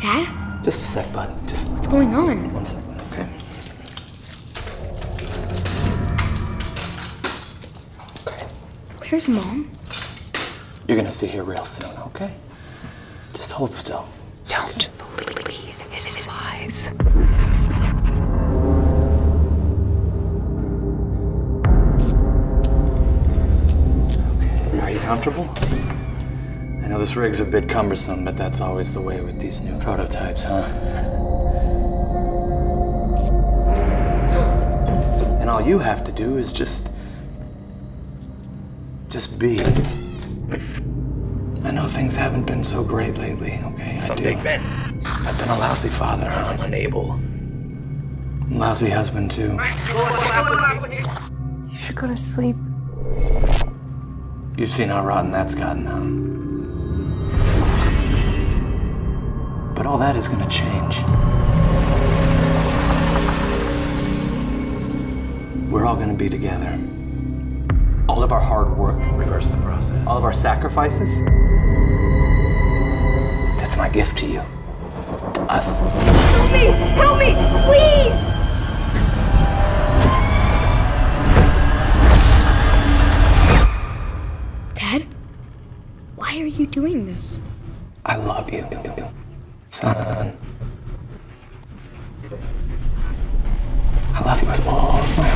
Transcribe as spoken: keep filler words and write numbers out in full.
Dad? Just a sec, bud. Just. What's going on? One second, okay. Okay. Where's Mom? You're gonna see her real soon, okay? Just hold still. Don't. Please. This is wise. Are you comfortable? I know this rig's a bit cumbersome, but that's always the way with these new prototypes, huh? And all you have to do is just... just be. I know things haven't been so great lately, okay? I do. I've been a lousy father, huh? I'm unable. And lousy husband, too. You should go to sleep. You've seen how rotten that's gotten, huh? But all that is gonna change. We're all gonna be together. All of our hard work. Reverse the process. All of our sacrifices. That's my gift to you. Us. Help me! Help me! Please! Why are you doing this? I love you, son. I love you with all my